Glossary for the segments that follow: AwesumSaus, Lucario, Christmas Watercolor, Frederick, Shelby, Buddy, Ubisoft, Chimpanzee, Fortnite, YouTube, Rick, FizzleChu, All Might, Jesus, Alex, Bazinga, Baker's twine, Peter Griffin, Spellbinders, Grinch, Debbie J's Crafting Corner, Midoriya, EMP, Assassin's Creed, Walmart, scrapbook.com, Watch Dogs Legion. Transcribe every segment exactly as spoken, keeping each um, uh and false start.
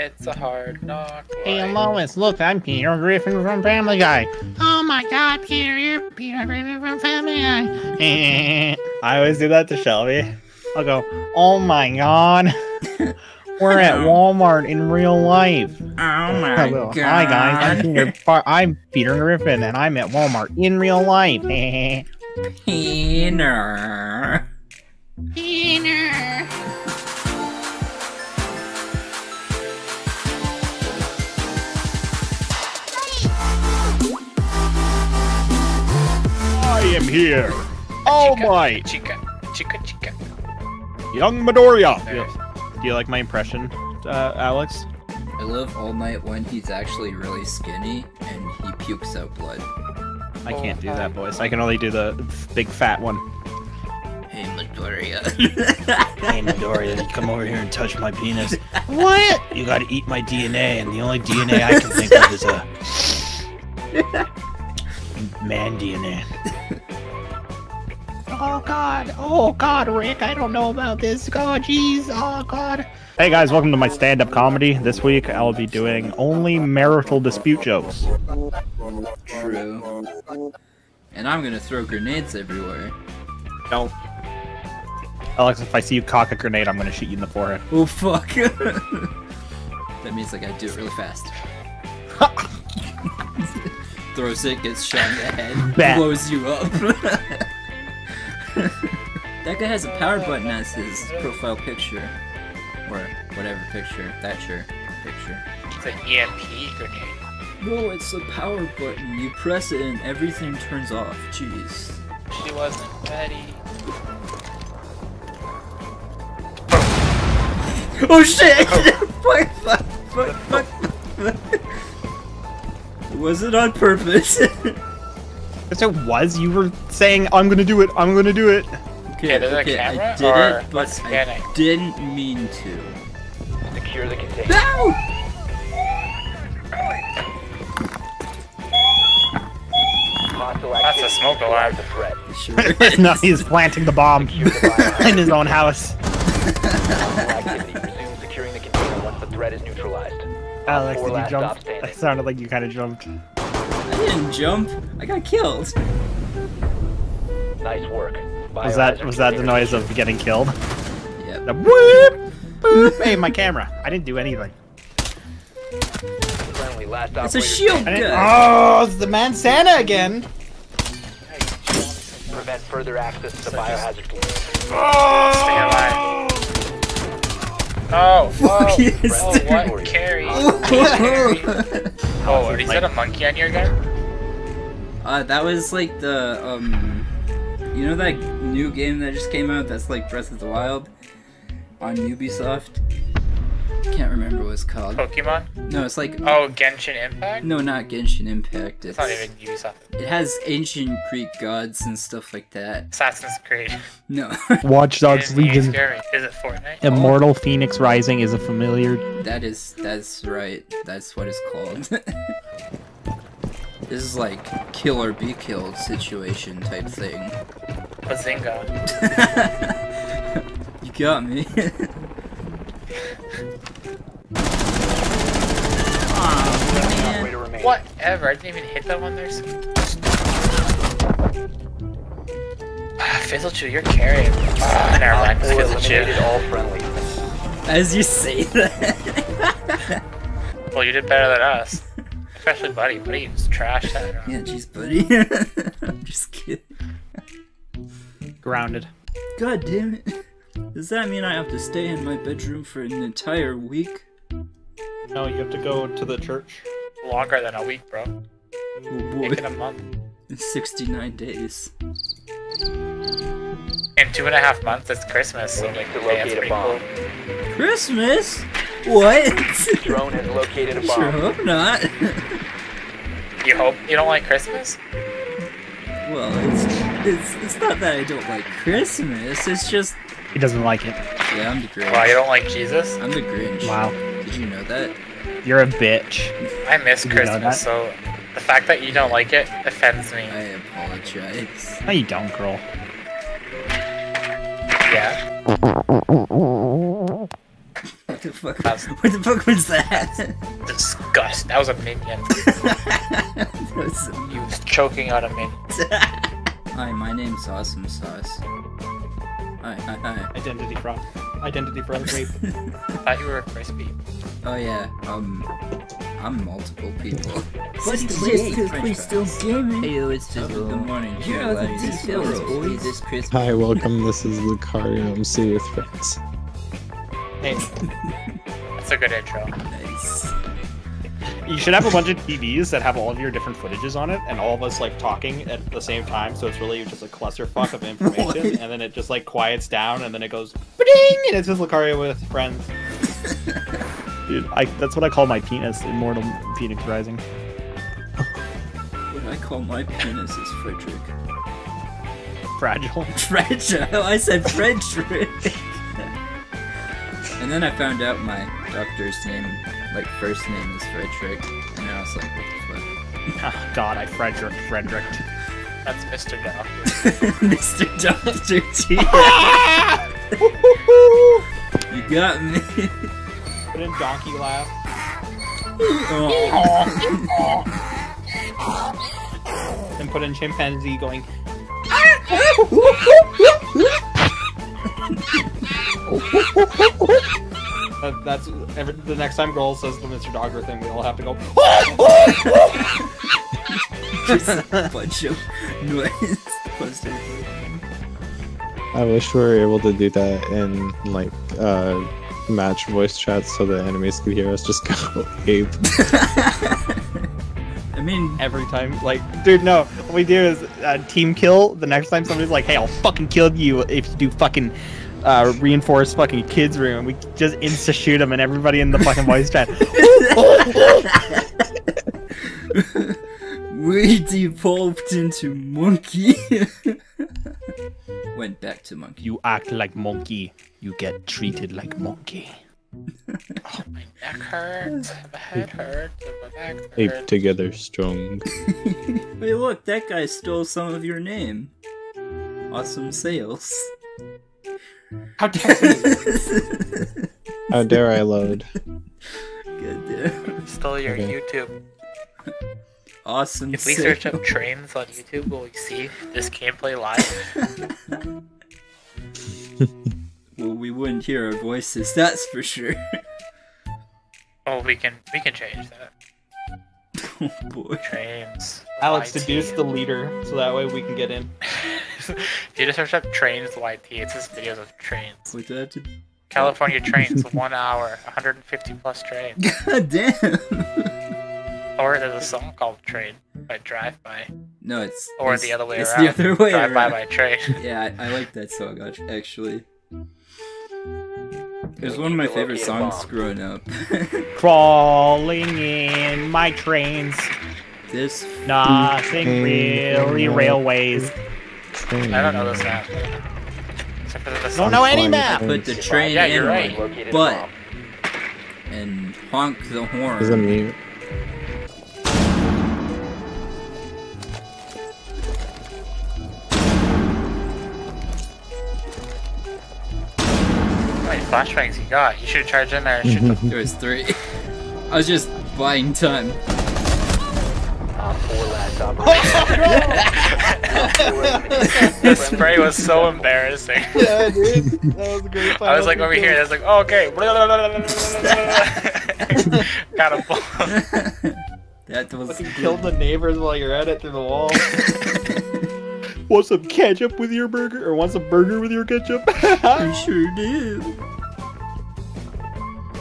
It's a hard knock life. Hey Lois, look, I'm Peter Griffin from Family Guy. Oh my god, Peter, you're Peter Griffin from Family Guy. I always do that to Shelby. I'll go, oh my god. We're at Walmart in real life. Oh my Hello. god. Hi guys, I'm Peter, I'm Peter Griffin and I'm at Walmart in real life. Peter. Peter. I am here. All Might. Chica, chica, chica. Young Midoriya. Do you like my impression, uh, Alex? I love All Might when he's actually really skinny and he pukes out blood. I can't do that voice. I can only do the big fat one. Hey, Midoriya. Hey, Midoriya, come over here and touch my penis. What? You gotta eat my D N A, and the only D N A I can think of is a... man D N A. Oh, God. Oh, God, Rick, I don't know about this. Oh, jeez. Oh, God. Hey, guys, welcome to my stand-up comedy. This week, I'll be doing only marital dispute jokes. True. And I'm gonna throw grenades everywhere. Don't. Alex, if I see you cock a grenade, I'm gonna shoot you in the forehead. Oh fuck! That means like I do it really fast. Throws it, gets shot in the head, Bat. blows you up. That guy has a power button as his profile picture, or whatever picture. Thatcher picture. It's an E M P grenade. No, it's a power button. You press it and everything turns off. Jeez. She wasn't ready. Oh shit! Fuck, fuck, fuck, fuck. It wasn't on purpose. Yes, it was. You were saying, I'm gonna do it, I'm gonna do it. Okay, yeah, okay, camera, I did or it, but I didn't mean to. Secure the container. No! That's a smoke alarm. No, he's planting the bomb in his own house. Securing the container once the threat is neutralized. Alex, did you jump? It sounded like you kind of jumped. I didn't jump. I got killed. Nice work. Was that was that the noise of getting killed? Yeah. The whoop, boop. Hey, my camera. I didn't do anything. Last it's a shield gun! Oh, it's the man Santa again! Prevent further access to biohazard. Oh! Oh! Whoa. Yes. Oh, what? Carry! Oh, is that a monkey on your gun? Uh, that was like the, um... you know that new game that just came out that's like Breath of the Wild? On Ubisoft? I can't remember what it's called. Pokemon? No, it's like... Oh, Genshin Impact? No, not Genshin Impact. It's, it's not even Ubisoft. It has ancient Greek gods and stuff like that. Assassin's Creed. No. Watch Dogs Legion. Is it Fortnite? Immortal Phoenix Rising is a familiar... That is... That's right. That's what it's called. This is like kill or be killed situation type thing. Bazinga. You got me. Oh, whatever, I didn't even hit that one there. Ah, FizzleChu, you're carrying. Ah, never mind, FizzleChu. All friendly. As you say that. Well, you did better than us. Especially Buddy. Buddy was trash that round. Yeah, jeez, Buddy. I'm just kidding. Grounded. God damn it. Does that mean I have to stay in my bedroom for an entire week? No, you have to go to the church. Longer than a week, bro. Oh boy. Taking a month. It's sixty-nine days. In two and a half months, it's Christmas. We'll so make the locate a bomb. Cool. Christmas? What? The drone has located a bomb. I sure hope not. You hope you don't like Christmas? Well, it's, it's it's not that I don't like Christmas. It's just. He doesn't like it. Yeah, I'm the Grinch. Wow, you don't like Jesus? I'm the Grinch. Wow. Did you know that? You're a bitch. I miss Did Christmas, you know so the fact that you don't like it offends me. I apologize. No, you don't, girl. Yeah. the fuck? Was, what the fuck was that? Disgust. That was a minion. That was so you was choking out a minion. Hi, my name's Awesome Sauce. Hi, hi, hi. Identity fraud. Identity fraud rape. I thought you were a crispy. Oh yeah. Um, I'm multiple people. What's the date? We still gaming. Hey, yo, it's just good morning. You know the details, boys. This Christmas. Hi, welcome. This is Lucario. I'm C with friends. Hey. That's a good intro. Nice. You should have a bunch of T Vs that have all of your different footages on it, and all of us like talking at the same time, so it's really just a clusterfuck of information, and then it just like quiets down, and then it goes ba-ding, and it's just Lucario with friends. Dude, I, that's what I call my penis in Mortal Phoenix Rising. What I call my penis is Frederick. Fragile. Fragile? I said Frederick. And then I found out my doctor's name, like, first name is Frederick, and I was like, what the fuck? Oh, God, I Frederick Frederick. That's Mister Doctor. Mister Doctor T. You got me. Put in donkey laugh. Oh. Then put in chimpanzee going. That, that's every, the next time Grohl says the Mister Dogger thing, we all have to go. Just a bunch of noise. I wish we were able to do that in like uh, match voice chats so the enemies could hear us just go ape. I mean, every time, like, dude, no, what we do is uh, team kill. The next time somebody's like, "Hey, I'll fucking kill you if you do fucking." Uh, reinforce fucking kids room. We just insta shoot them, and everybody in the fucking voice chat. We devolved into monkey. Went back to monkey. You act like monkey, you get treated like monkey. Oh, my neck hurts. My head hurts. My back hurts. Ape together strong. Wait, look, that guy stole some of your name. Awesome sales. How dare you? How dare I load? Good dude. Stole your okay. YouTube. Awesome. If we sale. Search up trains on YouTube, will we see this gameplay live? Well, we wouldn't hear our voices, that's for sure. Oh, we can we can change that. Oh boy. Trains. Alex, deduce the leader, so that way we can get in. You just search up trains Y T. It's just videos of trains. Wait, did I have to... California trains, one hour, one hundred fifty plus trains. God damn! Or there's a song called Train by Drive By. No, it's or it's, the other way it's around. It's the other way Drive around. Drive By by Train. Yeah, I, I like that song actually. It was one of my favorite songs growing up. Crawling in my trains. This nothing really railways. I don't know this map. Except for the don't know any map! Put the train yeah, in right. But and honk the horn. Is it mute? How many flashbangs you got? You should charge in there and shoot them. There was three. I was just buying time. The spray was so embarrassing. Yeah, dude. That was a great plan. I was like over here, I was like, oh, okay. Got a ball. That was. You killed the neighbors while you're at it through the wall. Want some ketchup with your burger? Or want some burger with your ketchup? I sure do.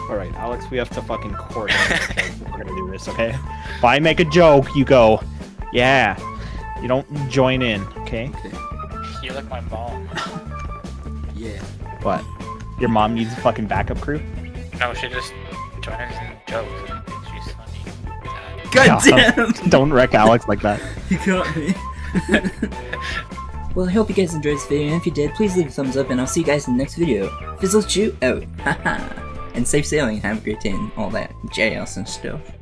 Alright, Alex, we have to fucking coordinate. We're gonna do this, okay? If I make a joke, you go, yeah. You don't join in, okay? Okay. You're like my mom. Yeah. What? Your mom needs a fucking backup crew? No, she just joins in jokes. She's funny. God damn! Don't, don't wreck Alex like that. You got me. Well, I hope you guys enjoyed this video, and if you did, please leave a thumbs up, and I'll see you guys in the next video. FizzleChu out. Haha. And safe sailing, have a great day, and all that J Ls and stuff.